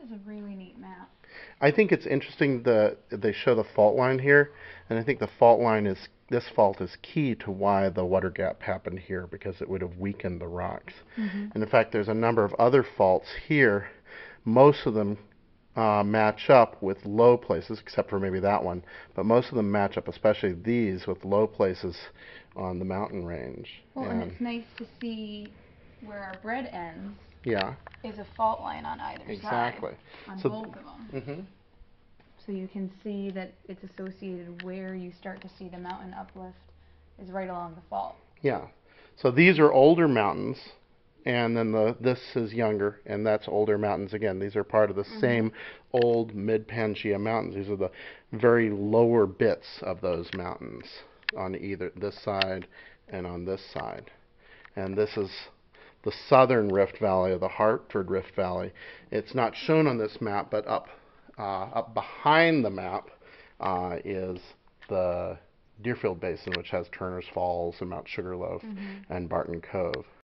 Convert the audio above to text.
This is a really neat map. I think it's interesting that they show the fault line here, and I think the fault line is, this fault is key to why the water gap happened here, because it would have weakened the rocks. Mm-hmm. And in fact, there's a number of other faults here. Most of them match up with low places, except for maybe that one, but most of them match up, especially these, with low places on the mountain range. Well, and it's nice to see where our bread ends. Yeah. Is a fault line on either side. Exactly. On both of them. Mm-hmm. So you can see that it's associated where you start to see the mountain uplift is right along the fault. Yeah. So these are older mountains, and then this is younger, and that's older mountains again. These are part of the mm-hmm. same old Mid-Pangea mountains. These are the very lower bits of those mountains on either this side and on this side. And this is the Southern Rift Valley, or the Hartford Rift Valley. It's not shown on this map, but up behind the map is the Deerfield Basin, which has Turner's Falls and Mount Sugarloaf mm-hmm. and Barton Cove.